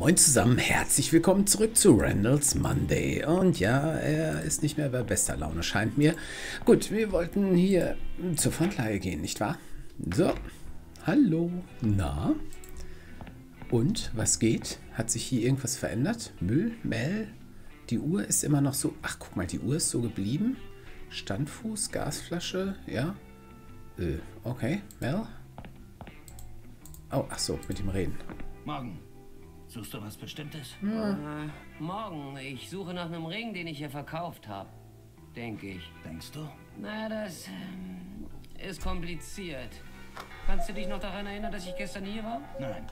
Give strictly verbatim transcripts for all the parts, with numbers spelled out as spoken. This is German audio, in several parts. Moin zusammen, herzlich willkommen zurück zu Randal's Monday. Und ja, er ist nicht mehr bei bester Laune, scheint mir. Gut, wir wollten hier zur Pfandleihe gehen, nicht wahr? So, hallo, na? Und, was geht? Hat sich hier irgendwas verändert? Müll, Mel? Die Uhr ist immer noch so... Ach, guck mal, die Uhr ist so geblieben. Standfuß, Gasflasche, ja. Äh, okay, Mel? Oh, ach so, mit ihm reden. Morgen. Suchst du was Bestimmtes? Ja. Äh, morgen. Ich suche nach einem Ring, den ich hier verkauft habe. Denke ich. Denkst du? Na, das ähm, ist kompliziert. Kannst du dich noch daran erinnern, dass ich gestern hier war? Nein.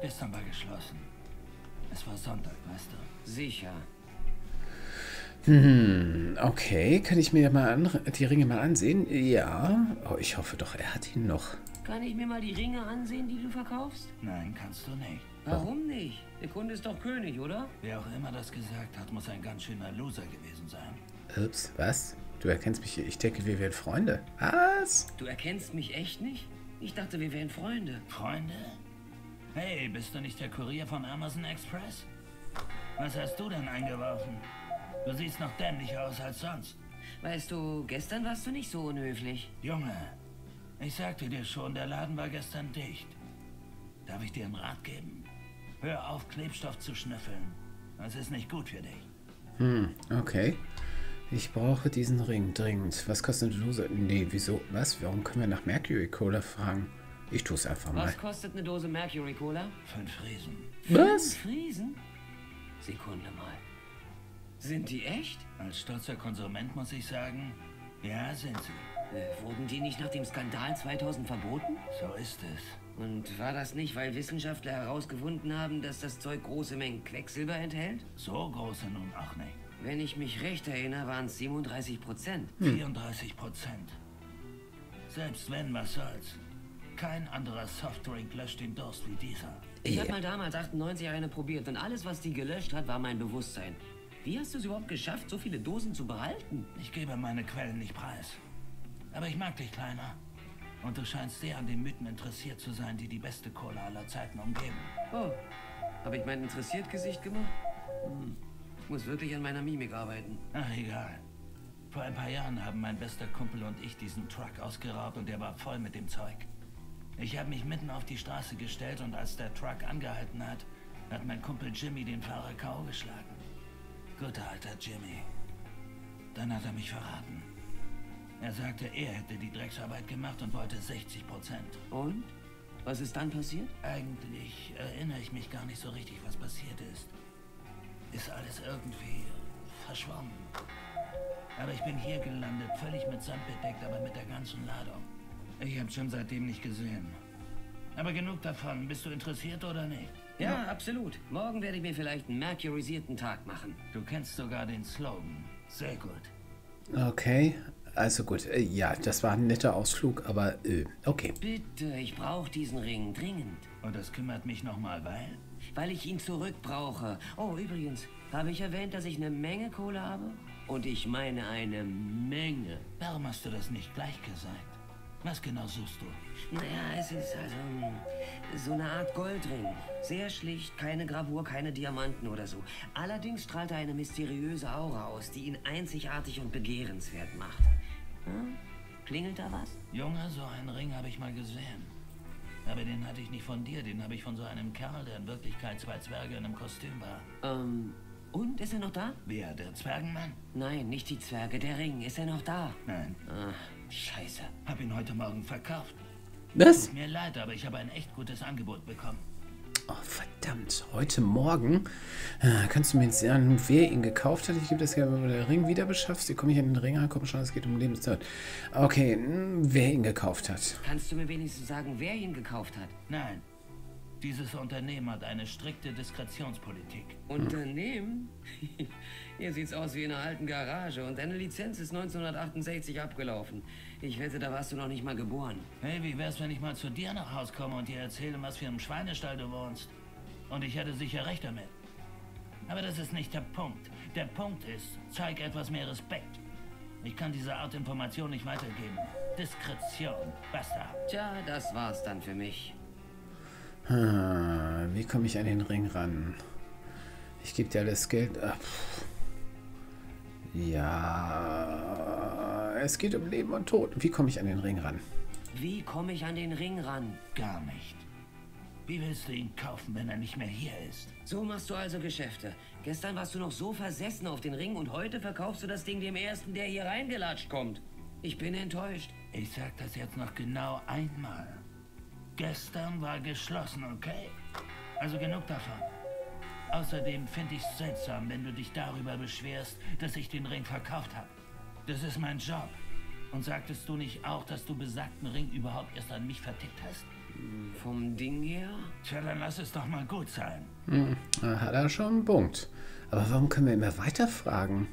Gestern war geschlossen. Es war Sonntag, weißt du. Sicher. Hm, okay. Kann ich mir mal an, die Ringe mal ansehen? Ja. Oh, ich hoffe doch, er hat ihn noch. Kann ich mir mal die Ringe ansehen, die du verkaufst? Nein, kannst du nicht. Warum nicht? Der Kunde ist doch König, oder? Wer auch immer das gesagt hat, muss ein ganz schöner Loser gewesen sein. Ups, was? Du erkennst mich hier. Ich denke, wir wären Freunde. Was? Du erkennst mich echt nicht? Ich dachte, wir wären Freunde. Freunde? Hey, bist du nicht der Kurier von Amazon Express? Was hast du denn eingeworfen? Du siehst noch dämlicher aus als sonst. Weißt du, gestern warst du nicht so unhöflich. Junge. Ich sagte dir schon, der Laden war gestern dicht. Darf ich dir einen Rat geben? Hör auf, Klebstoff zu schnüffeln. Das ist nicht gut für dich. Hm, okay. Ich brauche diesen Ring dringend. Was kostet eine Dose? Nee, wieso? Was? Warum können wir nach Mercury Cola fragen? Ich tue es einfach mal. Was kostet eine Dose Mercury Cola? Fünf Friesen. Was? Fünf Friesen? Sekunde mal. Sind die echt? Als stolzer Konsument muss ich sagen, ja, sind sie. Äh, wurden die nicht nach dem Skandal zweitausend verboten? So ist es. Und war das nicht, weil Wissenschaftler herausgefunden haben, dass das Zeug große Mengen Quecksilber enthält? So große nun auch nicht. Wenn ich mich recht erinnere, waren es siebenunddreißig Prozent. Hm. vierunddreißig Prozent. Selbst wenn, was soll's. Kein anderer Softdrink löscht den Durst wie dieser. Ich yeah. habe mal damals achtundneunzig eine probiert und alles, was die gelöscht hat, war mein Bewusstsein. Wie hast du es überhaupt geschafft, so viele Dosen zu behalten? Ich gebe meine Quellen nicht preis. Aber ich mag dich, Kleiner. Und du scheinst sehr an den Mythen interessiert zu sein, die die beste Cola aller Zeiten umgeben. Oh, habe ich mein interessiert Gesicht gemacht? Hm. Ich muss wirklich an meiner Mimik arbeiten. Ach, egal. Vor ein paar Jahren haben mein bester Kumpel und ich diesen Truck ausgeraubt und der war voll mit dem Zeug. Ich habe mich mitten auf die Straße gestellt und als der Truck angehalten hat, hat mein Kumpel Jimmy den Fahrer K O geschlagen. Guter alter Jimmy. Dann hat er mich verraten. Er sagte, er hätte die Drecksarbeit gemacht und wollte sechzig Prozent. Und? Was ist dann passiert? Eigentlich erinnere ich mich gar nicht so richtig, was passiert ist. Ist alles irgendwie verschwommen. Aber ich bin hier gelandet, völlig mit Sand bedeckt, aber mit der ganzen Ladung. Ich hab's schon seitdem nicht gesehen. Aber genug davon. Bist du interessiert oder nicht? Ja, ja, absolut. Morgen werde ich mir vielleicht einen merkurisierten Tag machen. Du kennst sogar den Slogan. Sehr gut. Okay. Also gut, äh, ja, das war ein netter Ausflug, aber äh, okay. Bitte, ich brauche diesen Ring dringend. Und das kümmert mich nochmal, weil? Weil ich ihn zurück brauche. Oh, übrigens, habe ich erwähnt, dass ich eine Menge Kohle habe? Und ich meine eine Menge. Warum hast du das nicht gleich gesagt? Was genau suchst du? Naja, es ist also so eine Art Goldring. Sehr schlicht, keine Gravur, keine Diamanten oder so. Allerdings strahlt er eine mysteriöse Aura aus, die ihn einzigartig und begehrenswert macht. Hm? Klingelt da was? Junge, so einen Ring habe ich mal gesehen. Aber den hatte ich nicht von dir, den habe ich von so einem Kerl, der in Wirklichkeit zwei Zwerge in einem Kostüm war. Ähm, und? Ist er noch da? Wer, der Zwergenmann? Nein, nicht die Zwerge, der Ring. Ist er noch da? Nein. Ach, scheiße. Hab ihn heute Morgen verkauft. Was? Tut mir leid, aber ich habe ein echt gutes Angebot bekommen. Oh, verdammt. Heute Morgen? Äh, kannst du mir jetzt sagen, wer ihn gekauft hat? Ich gebe das ja, wenn du den Ring wieder beschaffst. Hier komme ich an den Ring ran, komm schon, es geht um Lebenszeit. Okay, mh, wer ihn gekauft hat. Kannst du mir wenigstens sagen, wer ihn gekauft hat? Nein. Dieses Unternehmen hat eine strikte Diskretionspolitik. Unternehmen? Hier sieht's aus wie in einer alten Garage und deine Lizenz ist neunzehnhundertachtundsechzig abgelaufen. Ich wette, da warst du noch nicht mal geboren. Hey, wie wär's, wenn ich mal zu dir nach Haus komme und dir erzähle, was für im Schweinestall du wohnst? Und ich hätte sicher recht damit. Aber das ist nicht der Punkt. Der Punkt ist, zeig etwas mehr Respekt. Ich kann diese Art Information nicht weitergeben. Diskretion, basta. Tja, das war's dann für mich. Hm, Wie komme ich an den Ring ran? Ich gebe dir alles Geld ab. Ja, es geht um Leben und Tod. Wie komme ich an den Ring ran? Wie komme ich an den Ring ran? Gar nicht. Wie willst du ihn kaufen, wenn er nicht mehr hier ist? So machst du also Geschäfte. Gestern warst du noch so versessen auf den Ring und heute verkaufst du das Ding dem Ersten, der hier reingelatscht kommt. Ich bin enttäuscht. Ich sag das jetzt noch genau einmal. Gestern war geschlossen, okay? Also genug davon. Außerdem finde ich es seltsam, wenn du dich darüber beschwerst, dass ich den Ring verkauft habe. Das ist mein Job. Und sagtest du nicht auch, dass du besagten Ring überhaupt erst an mich vertickt hast? Vom Ding her? Tja, dann lass es doch mal gut sein. Hm, da hat er schon einen Punkt. Aber warum können wir immer weiterfragen?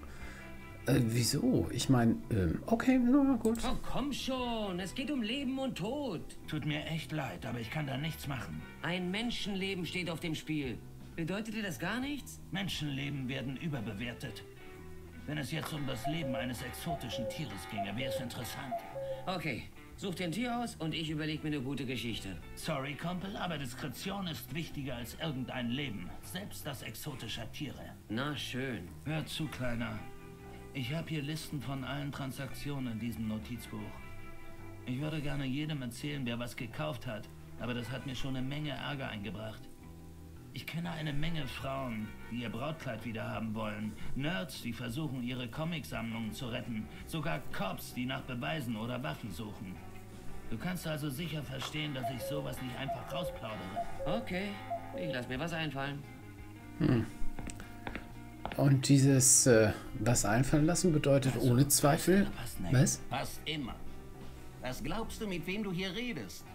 Äh, wieso? Ich meine, ähm, okay, na gut. Oh, komm schon, es geht um Leben und Tod. Tut mir echt leid, aber ich kann da nichts machen. Ein Menschenleben steht auf dem Spiel. Bedeutet dir das gar nichts? Menschenleben werden überbewertet. Wenn es jetzt um das Leben eines exotischen Tieres ginge, wäre es interessant. Okay, such dir ein Tier aus und ich überlege mir eine gute Geschichte. Sorry, Kumpel, aber Diskretion ist wichtiger als irgendein Leben. Selbst das exotischer Tiere. Na schön. Hör zu, Kleiner. Ich habe hier Listen von allen Transaktionen in diesem Notizbuch. Ich würde gerne jedem erzählen, wer was gekauft hat, aber das hat mir schon eine Menge Ärger eingebracht. Ich kenne eine Menge Frauen, die ihr Brautkleid wieder haben wollen. Nerds, die versuchen, ihre Comicsammlungen zu retten. Sogar Cops, die nach Beweisen oder Waffen suchen. Du kannst also sicher verstehen, dass ich sowas nicht einfach rausplaudere. Okay, ich lass mir was einfallen. Hm. Und dieses äh, was einfallen lassen bedeutet also, ohne Zweifel... Was? Was immer. Was glaubst du, mit wem du hier redest?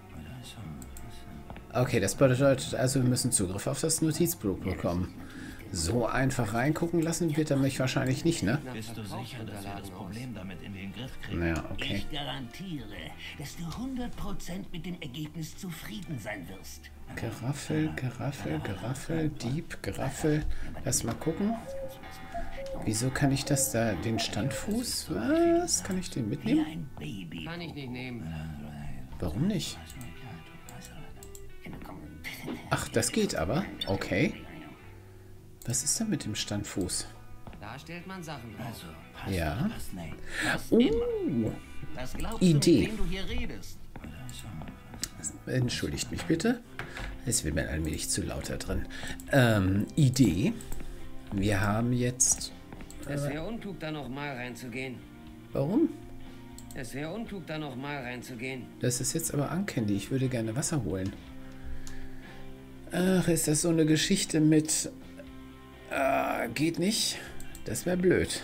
Okay, das bedeutet also, wir müssen Zugriff auf das Notizbuch bekommen. So einfach reingucken lassen wird er mich wahrscheinlich nicht, ne? Bist du sicher, dass wir das Problem damit in den Griff kriegen? Ja, okay. Ich garantiere, dass du hundert Prozent mit dem Ergebnis zufrieden sein wirst. Geraffel, Geraffel, Geraffel, Dieb, Geraffel. Lass mal gucken. Wieso kann ich das da, den Standfuß? Was? Kann ich den mitnehmen? Kann ich nicht nehmen. Warum nicht? Ach, das geht aber. Okay. Was ist denn mit dem Standfuß? Da stellt man Sachen raus. Ja. Oh. Idee. Entschuldigt mich bitte. Es wird mir allmählich zu lauter drin. Ähm, Idee. Wir haben jetzt... Äh, es wäre unklug, da nochmal reinzugehen. Warum? Es wäre unklug, da nochmal reinzugehen. Das ist jetzt aber uncanny. Ich würde gerne Wasser holen. Ach, ist das so eine Geschichte mit... Äh, geht nicht. Das wäre blöd.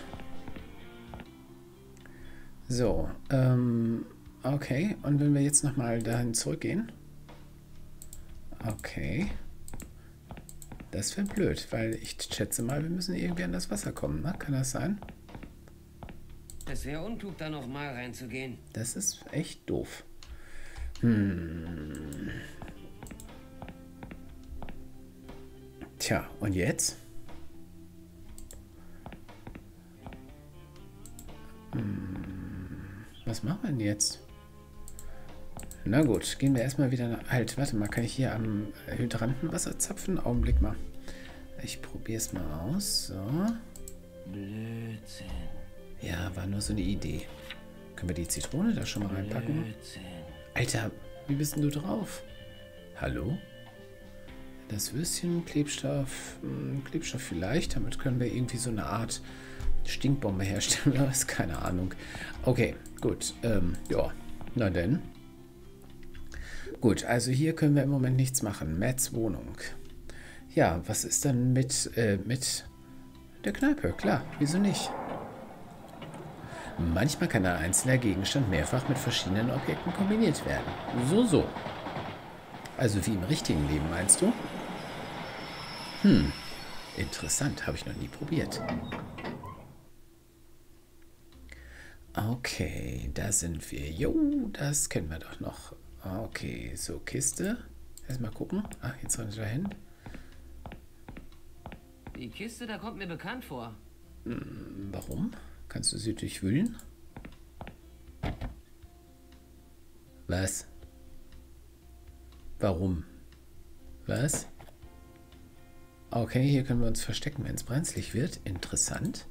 So, ähm, okay. Und wenn wir jetzt nochmal dahin zurückgehen? Okay. Das wäre blöd, weil ich schätze mal, wir müssen irgendwie an das Wasser kommen, ne? Kann das sein? Es wäre unklug, da nochmal reinzugehen. Das ist echt doof. Hm... Tja, und jetzt? Hm, was machen wir denn jetzt? Na gut, gehen wir erstmal wieder nach... Halt, warte mal, kann ich hier am Hydrantenwasser zapfen? Augenblick mal. Ich probiere es mal aus. So. Blödsinn. Ja, war nur so eine Idee. Können wir die Zitrone da schon mal reinpacken? Blödsinn. Alter, wie bist denn du drauf? Hallo? Das Würstchen, Klebstoff, Klebstoff vielleicht. Damit können wir irgendwie so eine Art Stinkbombe herstellen. Das ist keine Ahnung. Okay, gut. Ähm, ja, na denn. Gut, also hier können wir im Moment nichts machen. Matts Wohnung. Ja, was ist denn mit, äh, mit der Kneipe? Klar, wieso nicht? Manchmal kann ein einzelner Gegenstand mehrfach mit verschiedenen Objekten kombiniert werden. So, so. Also wie im richtigen Leben, meinst du? Hm, interessant, habe ich noch nie probiert. Okay, da sind wir. Jo, das kennen wir doch noch. Okay, so Kiste. Erstmal gucken. Ach, jetzt rennt er dahin. Die Kiste, da kommt mir bekannt vor. Hm, warum? Kannst du sie durchwühlen? Was? Warum? Was? Okay, hier können wir uns verstecken, wenn es brenzlig wird. Interessant.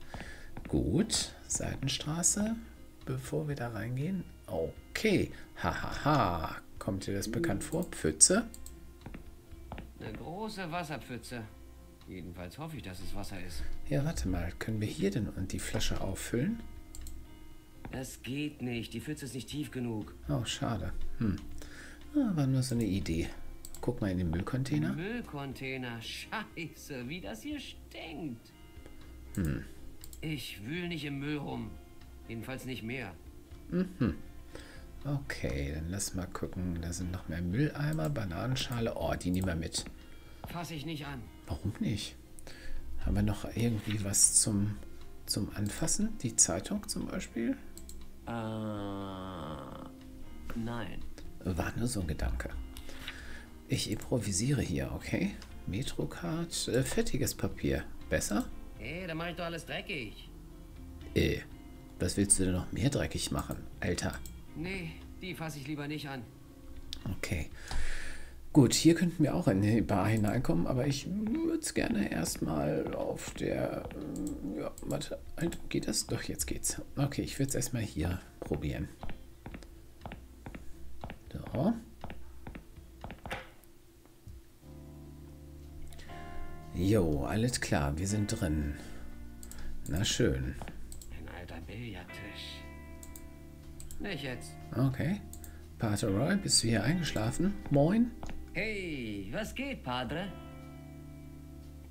Gut, Seitenstraße, bevor wir da reingehen. Okay, hahaha. Ha, ha. Kommt dir das bekannt vor? Pfütze? Eine große Wasserpfütze. Jedenfalls hoffe ich, dass es Wasser ist. Ja, warte mal. Können wir hier denn die Flasche auffüllen? Das geht nicht. Die Pfütze ist nicht tief genug. Oh, schade. Hm. Ah, war nur so eine Idee. Guck mal in den Müllcontainer. Müllcontainer. Scheiße, wie das hier stinkt. Hm. Ich wühl nicht im Müll rum. Jedenfalls nicht mehr. Mhm. Okay, dann lass mal gucken. Da sind noch mehr Mülleimer, Bananenschale. Oh, die nehmen wir mit. Fass ich nicht an. Warum nicht? Haben wir noch irgendwie was zum, zum Anfassen? Die Zeitung zum Beispiel? Äh, nein. War nur so ein Gedanke. Ich improvisiere hier, okay? Metrocard, äh, fettiges Papier. Besser? Hey, da mach ich doch alles dreckig. Äh, was willst du denn noch mehr dreckig machen? Alter. Nee, die fasse ich lieber nicht an. Okay. Gut, hier könnten wir auch in die Bar hineinkommen, aber ich würde es gerne erstmal auf der... Ja, warte, geht das? Doch, jetzt geht's. Okay, ich würde es erstmal hier probieren. So. Jo, alles klar, wir sind drin. Na schön. Ein alter Billardtisch. Nicht jetzt. Okay. Pater Roy, bist du hier eingeschlafen? Moin. Hey, was geht, Padre?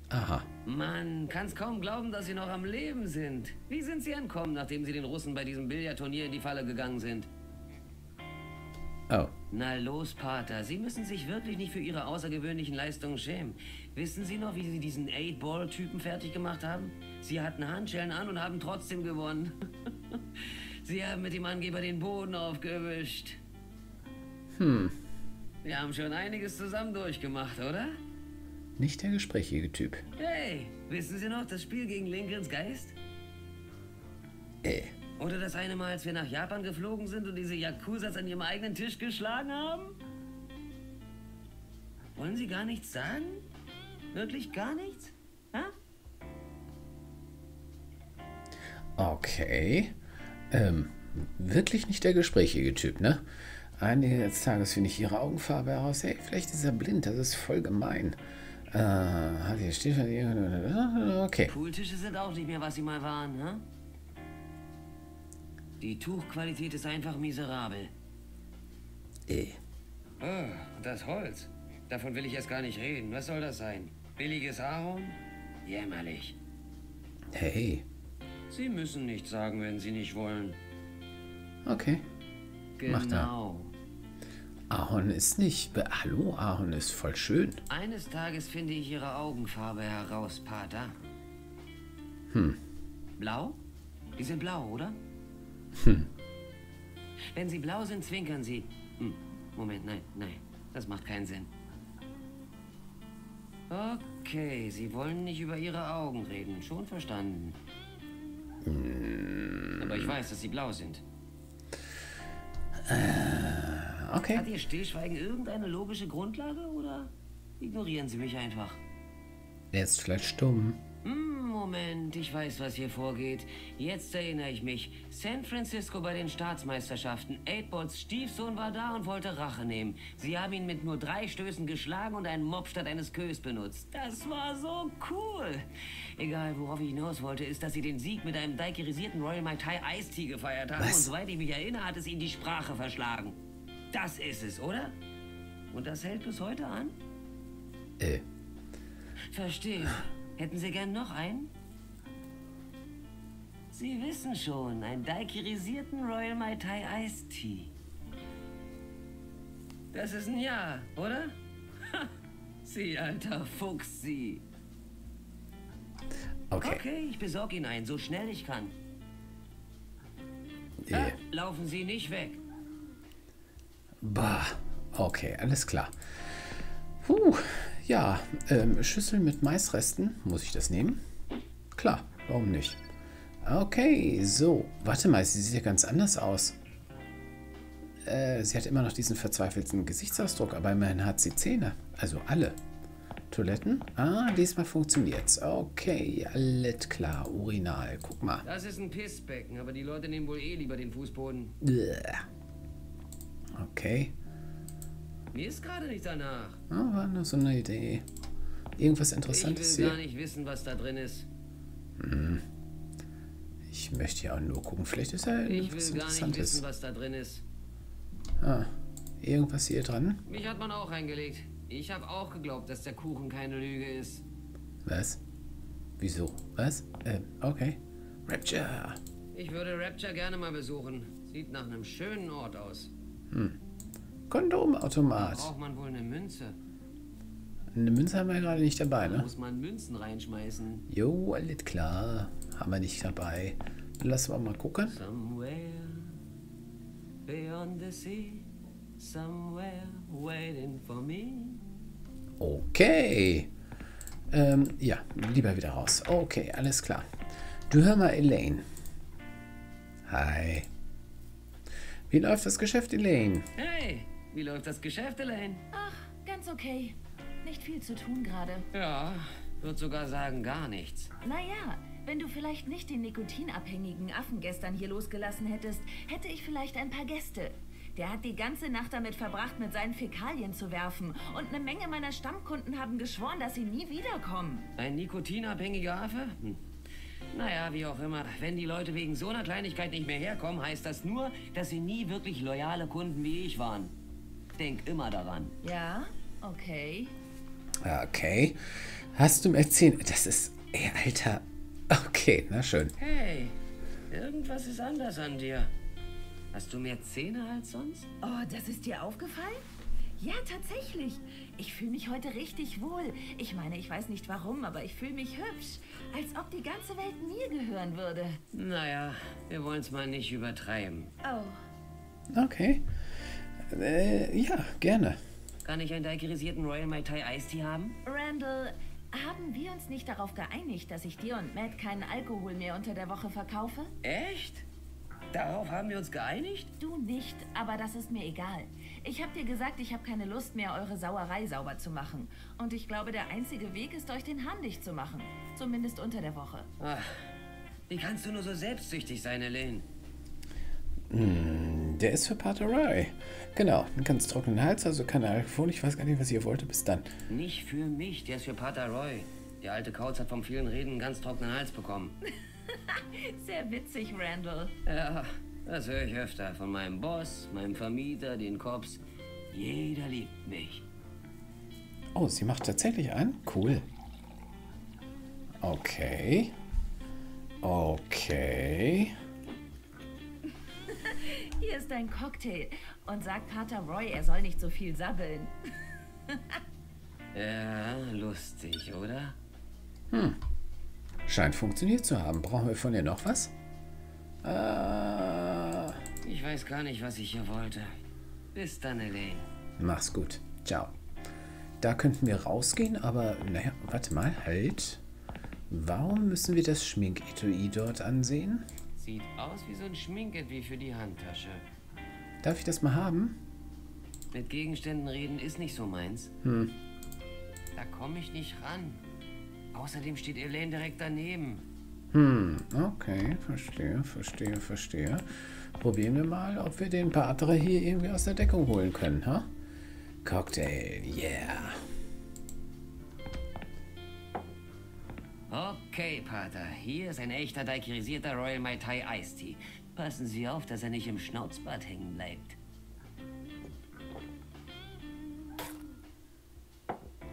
Aha. Mann, kann's kaum glauben, dass Sie noch am Leben sind. Wie sind Sie entkommen, nachdem Sie den Russen bei diesem Billardturnier in die Falle gegangen sind? Oh. Na los, Pater, Sie müssen sich wirklich nicht für Ihre außergewöhnlichen Leistungen schämen. Wissen Sie noch, wie Sie diesen Eight-Ball-Typen fertig gemacht haben? Sie hatten Handschellen an und haben trotzdem gewonnen. Sie haben mit dem Angeber den Boden aufgewischt. Hm. Wir haben schon einiges zusammen durchgemacht, oder? Nicht der gesprächige Typ. Hey, wissen Sie noch das Spiel gegen Lincolns Geist? Äh. Oder das eine Mal, als wir nach Japan geflogen sind und diese Yakuzas an ihrem eigenen Tisch geschlagen haben? Wollen Sie gar nichts sagen? Wirklich gar nichts? Ha? Okay. Ähm, wirklich nicht der gesprächige Typ, ne? Eines Tages finde ich ihre Augenfarbe heraus. Hey, vielleicht ist er blind. Das ist voll gemein. Äh, hat hier steht okay. Pooltische sind auch nicht mehr, was sie mal waren, ne? Die Tuchqualität ist einfach miserabel. Eh. Oh, das Holz. Davon will ich erst gar nicht reden. Was soll das sein? Billiges Ahorn? Jämmerlich. Hey. Sie müssen nichts sagen, wenn Sie nicht wollen. Okay. Genau. Ahorn ist nicht... Hallo, Ahorn ist voll schön. Eines Tages finde ich Ihre Augenfarbe heraus, Pater. Hm. Blau? Die sind blau, oder? Hm. Wenn Sie blau sind, zwinkern Sie. Hm. Moment, nein, nein. Das macht keinen Sinn. Okay, Sie wollen nicht über Ihre Augen reden. Schon verstanden. Hm. Aber ich weiß, dass Sie blau sind. Okay. Hat Ihr Stillschweigen irgendeine logische Grundlage oder ignorieren Sie mich einfach? Er ist vielleicht stumm. Mm, Moment, ich weiß, was hier vorgeht. Jetzt erinnere ich mich. San Francisco bei den Staatsmeisterschaften. Eightballs Stiefsohn war da und wollte Rache nehmen. Sie haben ihn mit nur drei Stößen geschlagen und einen Mob statt eines Kös benutzt. Das war so cool. Egal, worauf ich hinaus wollte, ist, dass Sie den Sieg mit einem daiquirisierten Royal Mai Tai Ice Tea gefeiert haben. Was? Und soweit ich mich erinnere, hat es Ihnen die Sprache verschlagen. Das ist es, oder? Und das hält bis heute an? Äh. Verstehe. Hätten Sie gern noch einen? Sie wissen schon, einen daiquirisierten Royal Mai Tai Ice Tea. Das ist ein Ja, oder? Ha, Sie alter Fuchs, Sie. Okay. Okay, ich besorge Ihnen einen, so schnell ich kann. Yeah. Ah, laufen Sie nicht weg. Bah, okay, alles klar. Puh. Ja, ähm, Schüssel mit Maisresten. Muss ich das nehmen? Klar, warum nicht? Okay, so. Warte mal, sie sieht ja ganz anders aus. Äh, sie hat immer noch diesen verzweifelten Gesichtsausdruck, aber immerhin hat sie Zähne. Also alle. Toiletten? Ah, diesmal funktioniert's. Okay, alles klar. Urinal, guck mal. Das ist ein Pissbecken, aber die Leute nehmen wohl eh lieber den Fußboden. Okay. Mir ist gerade nicht danach. Ah, war nur so eine Idee. Irgendwas Interessantes hier. Ich will hier gar nicht wissen, was da drin ist. Hm. Ich möchte ja auch nur gucken. Vielleicht ist da irgendwas Interessantes. Ich will gar nicht wissen, was da drin ist. Ah, irgendwas hier dran. Mich hat man auch reingelegt. Ich habe auch geglaubt, dass der Kuchen keine Lüge ist. Was? Wieso? Was? Ähm, okay. Rapture. Ich würde Rapture gerne mal besuchen. Sieht nach einem schönen Ort aus. Hm. Kondomautomat. Da braucht man wohl eine Münze. Eine Münze haben wir ja gerade nicht dabei, ne? Da muss man Münzen reinschmeißen. Jo, alles klar. Haben wir nicht dabei. Lass mal mal gucken. Somewhere beyond the sea. Somewhere waiting for me. Okay. Ähm, ja, lieber wieder raus. Okay, alles klar. Du, hör mal, Elaine. Hi. Wie läuft das Geschäft, Elaine? Hey, wie läuft das Geschäft, Elaine? Ach, ganz okay. Nicht viel zu tun gerade. Ja, würde sogar sagen, gar nichts. Naja, wenn du vielleicht nicht den nikotinabhängigen Affen gestern hier losgelassen hättest, hätte ich vielleicht ein paar Gäste. Der hat die ganze Nacht damit verbracht, mit seinen Fäkalien zu werfen. Und eine Menge meiner Stammkunden haben geschworen, dass sie nie wiederkommen. Ein nikotinabhängiger Affe? Hm. Naja, wie auch immer. Wenn die Leute wegen so einer Kleinigkeit nicht mehr herkommen, heißt das nur, dass sie nie wirklich loyale Kunden wie ich waren. Denk immer daran. Ja, okay. Okay. Hast du mir erzählt? Das ist... Ey, Alter. Okay, na schön. Hey, irgendwas ist anders an dir. Hast du mehr Zähne als sonst? Oh, das ist dir aufgefallen? Ja, tatsächlich. Ich fühle mich heute richtig wohl. Ich meine, ich weiß nicht warum, aber ich fühle mich hübsch. Als ob die ganze Welt mir gehören würde. Naja, wir wollen es mal nicht übertreiben. Oh. Okay. Äh, ja, gerne. Kann ich einen daiquirisierten Royal Mai Tai Iced Tea haben? Randal, haben wir uns nicht darauf geeinigt, dass ich dir und Matt keinen Alkohol mehr unter der Woche verkaufe? Echt? Darauf haben wir uns geeinigt? Du nicht, aber das ist mir egal. Ich habe dir gesagt, ich habe keine Lust mehr, eure Sauerei sauber zu machen. Und ich glaube, der einzige Weg ist, euch den Hahn dicht zu machen. Zumindest unter der Woche. Ach, wie kannst du nur so selbstsüchtig sein, Elaine? Mm, der ist für Paterei. Genau, einen ganz trockenen Hals, also keine Alkohol. Ich weiß gar nicht, was ihr wollte. Bis dann. Nicht für mich, der ist für Paterei. Der alte Kauz hat vom vielen Reden einen ganz trockenen Hals bekommen. Sehr witzig, Randal. Ja, das höre ich öfter. Von meinem Boss, meinem Vermieter, den Cops. Jeder liebt mich. Oh, sie macht tatsächlich einen? Cool. Okay. Okay. Hier ist dein Cocktail. Und sagt Pater Roy, er soll nicht so viel sabbeln. Ja, lustig, oder? Hm. Scheint funktioniert zu haben. Brauchen wir von dir noch was? Äh... Ich weiß gar nicht, was ich hier wollte. Bis dann, Elaine. Mach's gut. Ciao. Da könnten wir rausgehen, aber... Naja, warte mal. Halt. Warum müssen wir das Schminketui dort ansehen? Sieht aus wie so ein Schminketui für die Handtasche. Darf ich das mal haben? Mit Gegenständen reden ist nicht so meins. Hm. Da komme ich nicht ran. Außerdem steht Elaine direkt daneben. Hm, okay, verstehe, verstehe, verstehe. Probieren wir mal, ob wir den Pater hier irgendwie aus der Deckung holen können, ha? Cocktail, yeah. Okay, Pater, hier ist ein echter daiquirisierter Royal Mai Tai Iced Tea. Passen Sie auf, dass er nicht im Schnauzbad hängen bleibt.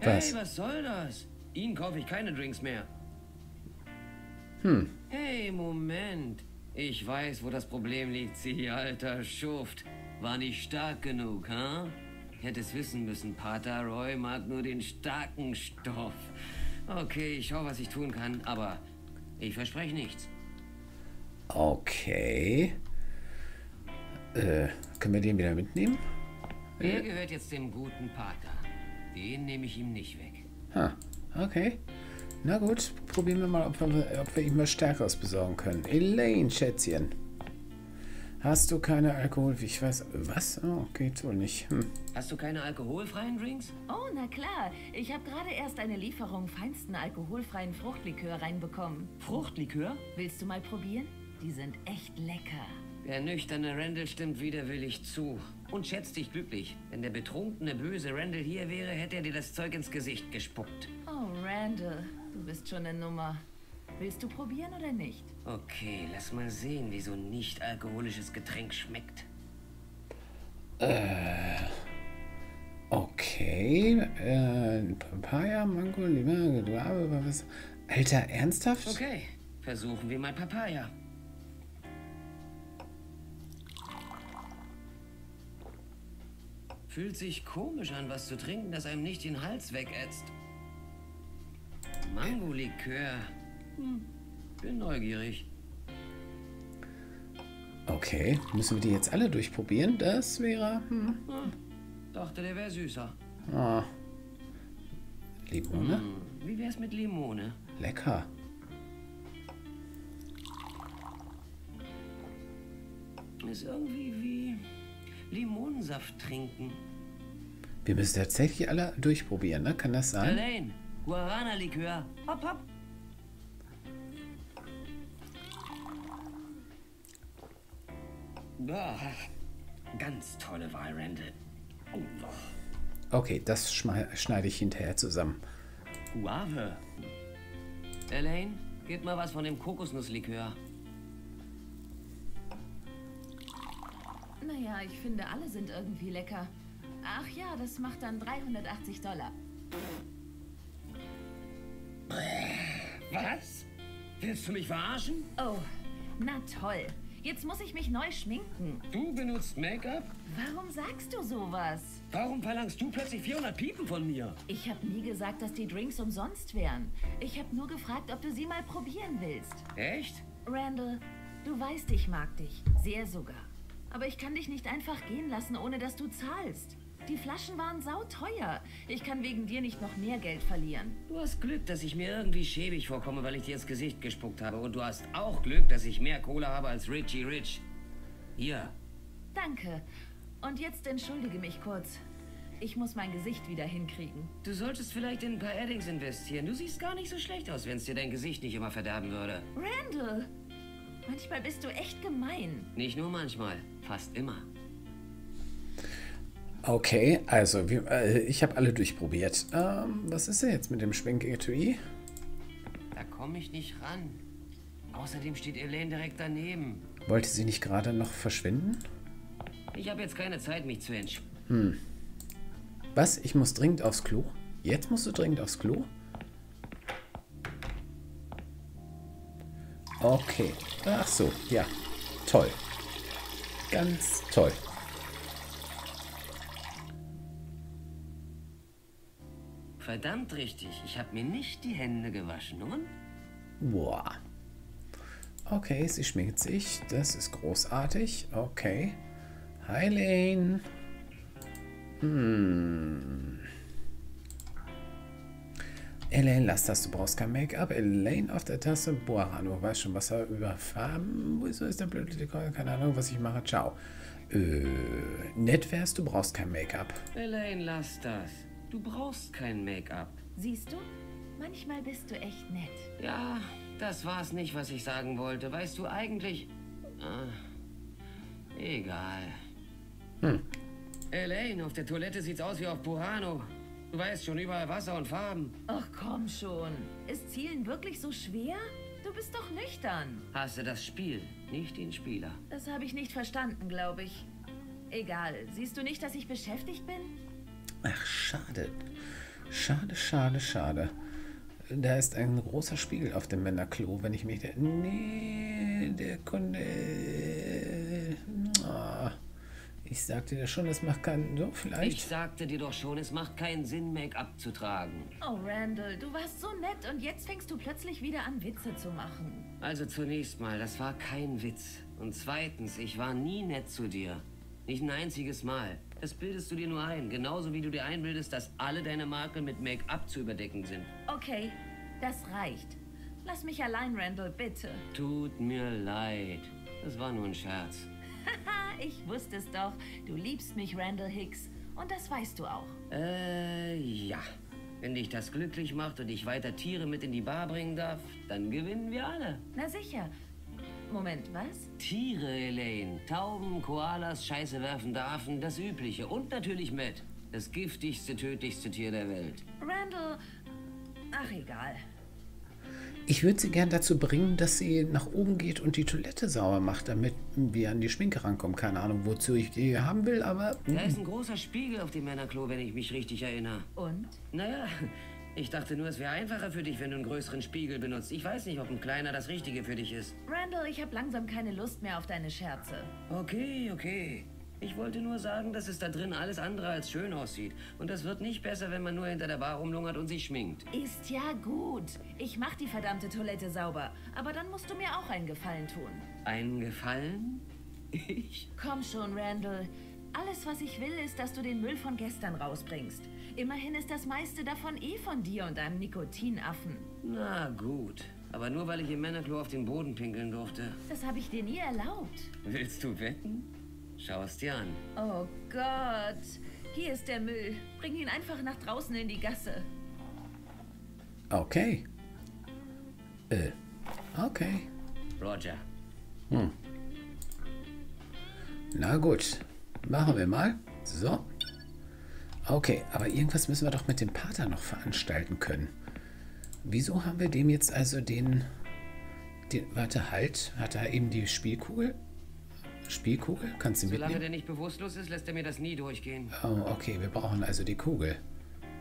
Was? Hey, was soll das? Ihnen kaufe ich keine Drinks mehr. Hm. Hey, Moment. Ich weiß, wo das Problem liegt, Sie, alter Schuft. War nicht stark genug, ha? Huh? Hätte es wissen müssen, Pater Roy mag nur den starken Stoff. Okay, ich schau, was ich tun kann, aber ich verspreche nichts. Okay. Äh, können wir den wieder mitnehmen? Der äh. gehört jetzt dem guten Pater. Den nehme ich ihm nicht weg. Ha. Okay. Na gut, probieren wir mal, ob wir, ob wir ihm was Stärkeres besorgen können. Elaine, Schätzchen. Hast du keine Alkohol? Ich weiß. Was? Oh, geht wohl nicht. Hm. Hast du keine alkoholfreien Drinks? Oh, na klar. Ich habe gerade erst eine Lieferung feinsten alkoholfreien Fruchtlikör reinbekommen. Fruchtlikör? Willst du mal probieren? Die sind echt lecker. Der nüchterne Randal stimmt widerwillig zu und schätzt dich glücklich. Wenn der betrunkene, böse Randal hier wäre, hätte er dir das Zeug ins Gesicht gespuckt. Oh, Randal, du bist schon eine Nummer. Willst du probieren oder nicht? Okay, lass mal sehen, wie so ein nicht-alkoholisches Getränk schmeckt. Äh, okay. Äh, Papaya, Mango, Limonade, Guave, was? Alter, ernsthaft? Okay, versuchen wir mal Papaya. Fühlt sich komisch an, was zu trinken, das einem nicht den Hals wegätzt. Mangolikör. Hm, bin neugierig. Okay, müssen wir die jetzt alle durchprobieren? Das wäre... Hm. Hm, dachte, der wäre süßer. Ah. Limone? Hm, wie wär's mit Limone? Lecker. Ist irgendwie wie... Limonensaft trinken. Wir müssen tatsächlich alle durchprobieren, ne? Kann das sein? Allein. Guarana-Likör. Hopp, hopp. Boah. Ganz tolle Wahl, Randal. Oh. Okay, das schneide ich hinterher zusammen. Guave. Elaine, gib mal was von dem Kokosnusslikör. Naja, ich finde, alle sind irgendwie lecker. Ach ja, das macht dann dreihundertachtzig Dollar. Was? Willst du mich verarschen? Oh, na toll. Jetzt muss ich mich neu schminken. Du benutzt Make-up? Warum sagst du sowas? Warum verlangst du plötzlich vierhundert Piepen von mir? Ich habe nie gesagt, dass die Drinks umsonst wären. Ich habe nur gefragt, ob du sie mal probieren willst. Echt? Randal, du weißt, ich mag dich. Sehr sogar. Aber ich kann dich nicht einfach gehen lassen, ohne dass du zahlst. Die Flaschen waren sauteuer. Ich kann wegen dir nicht noch mehr Geld verlieren. Du hast Glück, dass ich mir irgendwie schäbig vorkomme, weil ich dir ins Gesicht gespuckt habe. Und du hast auch Glück, dass ich mehr Kohle habe als Richie Rich. Hier. Danke. Und jetzt entschuldige mich kurz. Ich muss mein Gesicht wieder hinkriegen. Du solltest vielleicht in ein paar Addings investieren. Du siehst gar nicht so schlecht aus, wenn es dir dein Gesicht nicht immer verderben würde. Randal! Manchmal bist du echt gemein. Nicht nur manchmal, fast immer. Okay, also wir, äh, ich habe alle durchprobiert. Ähm, was ist denn jetzt mit dem Schminketui? Da komme ich nicht ran. Außerdem steht Elaine direkt daneben. Wollte sie nicht gerade noch verschwinden? Ich habe jetzt keine Zeit, mich zu entspannen. Hm. Was? Ich muss dringend aufs Klo? Jetzt musst du dringend aufs Klo? Okay. Ach so, ja. Toll. Ganz toll. Verdammt richtig. Ich habe mir nicht die Hände gewaschen, und? Boah. Okay, sie schminkt sich. Das ist großartig. Okay. Hi, Elaine. Hm. Elaine, lass das, du brauchst kein Make-up. Elaine auf der Tasse. Boarano, weiß schon, was er über Farben. Wieso ist der blöde Dekor? Keine Ahnung, was ich mache. Ciao. Äh, nett wärst, du brauchst kein Make-up. Elaine, lass das. Du brauchst kein Make-up. Siehst du? Manchmal bist du echt nett. Ja, das war's nicht, was ich sagen wollte. Weißt du eigentlich... Äh, egal. Hm. Elaine, auf der Toilette sieht's aus wie auf Boarano. Du weißt schon, überall Wasser und Farben. Ach komm schon. Ist Zielen wirklich so schwer? Du bist doch nüchtern. Hasse das Spiel, nicht den Spieler. Das habe ich nicht verstanden, glaube ich. Egal. Siehst du nicht, dass ich beschäftigt bin? Ach, schade. Schade, schade, schade. Da ist ein großer Spiegel auf dem Männerklo, wenn ich mich... Der nee, der Kunde... Oh. Ich sagte dir schon, es macht keinen... So, vielleicht... Ich sagte dir doch schon, es macht keinen Sinn, Make-up zu tragen. Oh, Randal, du warst so nett und jetzt fängst du plötzlich wieder an, Witze zu machen. Also zunächst mal, das war kein Witz. Und zweitens, ich war nie nett zu dir. Nicht ein einziges Mal. Das bildest du dir nur ein. Genauso wie du dir einbildest, dass alle deine Makel mit Make-up zu überdecken sind. Okay, das reicht. Lass mich allein, Randal, bitte. Tut mir leid. Das war nur ein Scherz. Haha, ich wusste es doch. Du liebst mich, Randal Hicks. Und das weißt du auch. Äh, ja. Wenn dich das glücklich macht und ich weiter Tiere mit in die Bar bringen darf, dann gewinnen wir alle. Na sicher. Moment, was? Tiere, Elaine. Tauben, Koalas, scheiße werfende Affen, das Übliche. Und natürlich Matt. Das giftigste, tödlichste Tier der Welt. Randal... Ach, egal. Ich würde sie gern dazu bringen, dass sie nach oben geht und die Toilette sauber macht, damit wir an die Schminke rankommen. Keine Ahnung, wozu ich die haben will, aber... Da ist ein großer Spiegel auf dem Männerklo, wenn ich mich richtig erinnere. Und? Naja, ich dachte nur, es wäre einfacher für dich, wenn du einen größeren Spiegel benutzt. Ich weiß nicht, ob ein kleiner das Richtige für dich ist. Randal, ich habe langsam keine Lust mehr auf deine Scherze. Okay, okay. Ich wollte nur sagen, dass es da drin alles andere als schön aussieht. Und das wird nicht besser, wenn man nur hinter der Bar rumlungert und sich schminkt. Ist ja gut. Ich mach die verdammte Toilette sauber. Aber dann musst du mir auch einen Gefallen tun. Einen Gefallen? Ich? Komm schon, Randal. Alles, was ich will, ist, dass du den Müll von gestern rausbringst. Immerhin ist das meiste davon eh von dir und deinem Nikotinaffen. Na gut. Aber nur, weil ich im Männerklo auf den Boden pinkeln durfte. Das habe ich dir nie erlaubt. Willst du wetten? Schau es dir an. Oh Gott, hier ist der Müll. Bring ihn einfach nach draußen in die Gasse. Okay. Äh, okay. Roger. Hm. Na gut, machen wir mal. So. Okay, aber irgendwas müssen wir doch mit dem Pater noch veranstalten können. Wieso haben wir dem jetzt also den... den warte, halt. Hat er eben die Spielkugel? Spielkugel? Kannst du mitnehmen? Solange der nicht bewusstlos ist, lässt er mir das nie durchgehen. Oh, okay, wir brauchen also die Kugel.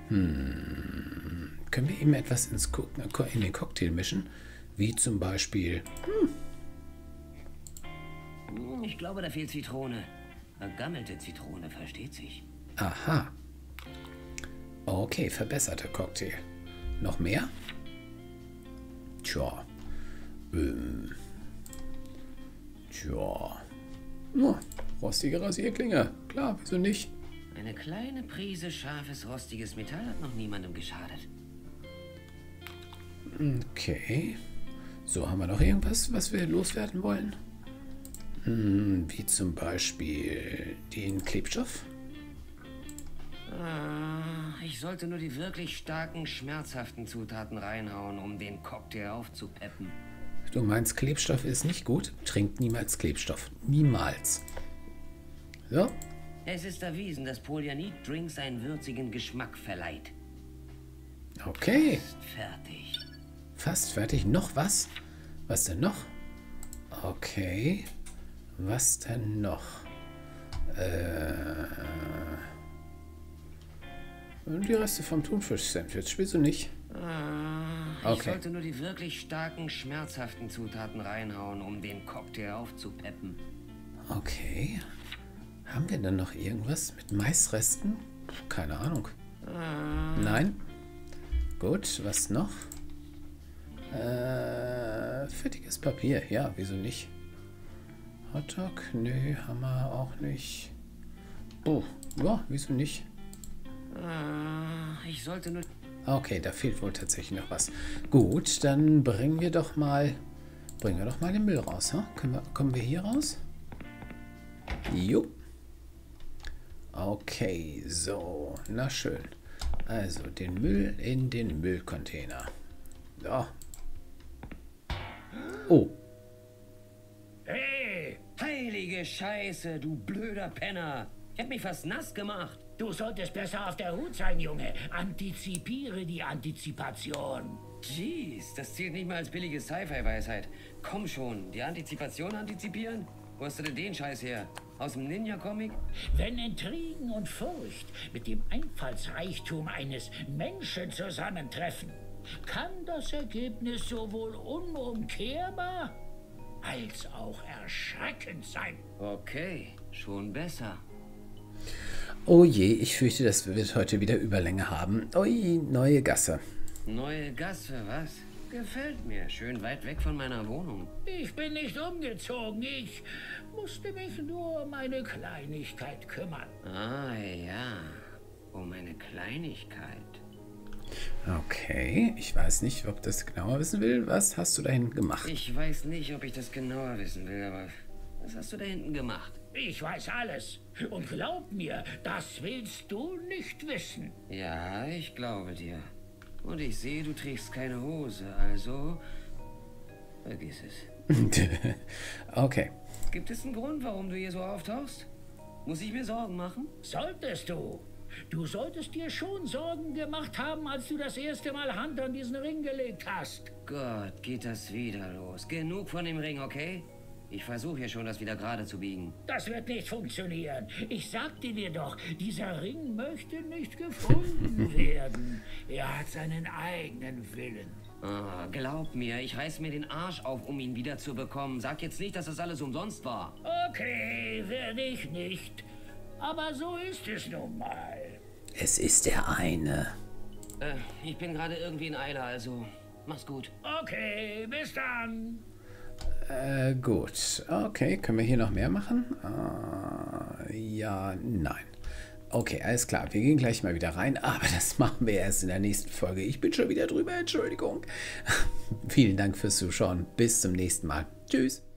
Hm. Können wir ihm etwas ins Co in den Cocktail mischen? Wie zum Beispiel... Hm. Ich glaube, da fehlt Zitrone. Vergammelte Zitrone, versteht sich. Aha. Okay, verbesserter Cocktail. Noch mehr? Tja. Ähm. Tja. Oh, rostige Rasierklinge. Klar, wieso nicht? Eine kleine Prise scharfes, rostiges Metall hat noch niemandem geschadet. Okay. So, haben wir noch irgendwas, was wir loswerden wollen? Hm, wie zum Beispiel den Klebstoff? Äh, ich sollte nur die wirklich starken, schmerzhaften Zutaten reinhauen, um den Cocktail aufzupeppen. Du meinst, Klebstoff ist nicht gut? Trinkt niemals Klebstoff. Niemals. So. Es ist erwiesen, dass Polyanid-Drinks einen würzigen Geschmack verleiht. Okay. Fast fertig. Fast fertig. Noch was? Was denn noch? Okay. Was denn noch? Äh... Die Reste vom Thunfisch-Sandwich. Spielst du nicht? Ah, ich okay. sollte nur die wirklich starken, schmerzhaften Zutaten reinhauen, um den Cocktail aufzupeppen. Okay. Haben wir denn noch irgendwas mit Maisresten? Keine Ahnung. Ah. Nein? Gut, was noch? Äh, fettiges Papier. Ja, wieso nicht? Hotdog? Nö, Hammer auch nicht. Oh, ja, wieso nicht? Ah, ich sollte nur... Okay, da fehlt wohl tatsächlich noch was. Gut, dann bringen wir doch mal, bringen wir doch mal den Müll raus, ha? Können wir, kommen wir hier raus? Jo. Okay, so, na schön. Also den Müll in den Müllcontainer. Ja. Oh. Hey, heilige Scheiße, du blöder Penner! Ich hab mich fast nass gemacht. Du solltest besser auf der Hut sein, Junge. Antizipiere die Antizipation. Jeez, das zählt nicht mal als billige Sci-Fi-Weisheit. Komm schon, die Antizipation antizipieren? Wo hast du denn den Scheiß her? Aus dem Ninja-Comic? Wenn Intrigen und Furcht mit dem Einfallsreichtum eines Menschen zusammentreffen, kann das Ergebnis sowohl unumkehrbar als auch erschreckend sein. Okay, schon besser. Oh je, ich fürchte, dass wir heute wieder Überlänge haben. Ui, neue Gasse. Neue Gasse, was? Gefällt mir. Schön weit weg von meiner Wohnung. Ich bin nicht umgezogen. Ich musste mich nur um eine Kleinigkeit kümmern. Ah ja, um eine Kleinigkeit. Okay, ich weiß nicht, ob das genauer wissen will. Was hast du dahin gemacht? Ich weiß nicht, ob ich das genauer wissen will, aber Was hast du da hinten gemacht? Ich weiß alles. Und glaub mir, das willst du nicht wissen. Ja, ich glaube dir. Und ich sehe, du trägst keine Hose, also vergiss es. Okay. Gibt es einen Grund, warum du hier so auftauchst? Muss ich mir Sorgen machen? Solltest du. Du solltest dir schon Sorgen gemacht haben, als du das erste Mal Hand an diesen Ring gelegt hast. Gott, geht das wieder los. Genug von dem Ring, okay? Ich versuche hier schon, das wieder gerade zu biegen. Das wird nicht funktionieren. Ich sagte dir doch, dieser Ring möchte nicht gefunden werden. Er hat seinen eigenen Willen. Ah, glaub mir, ich reiß mir den Arsch auf, um ihn wieder zu bekommen. Sag jetzt nicht, dass das alles umsonst war. Okay, werde ich nicht. Aber so ist es nun mal. Es ist der eine. Äh, ich bin gerade irgendwie in Eile, also mach's gut. Okay, bis dann. Äh, gut. Okay, können wir hier noch mehr machen? Uh, ja, nein. Okay, alles klar. Wir gehen gleich mal wieder rein, aber das machen wir erst in der nächsten Folge. Ich bin schon wieder drüber, Entschuldigung. Vielen Dank fürs Zuschauen. Bis zum nächsten Mal. Tschüss.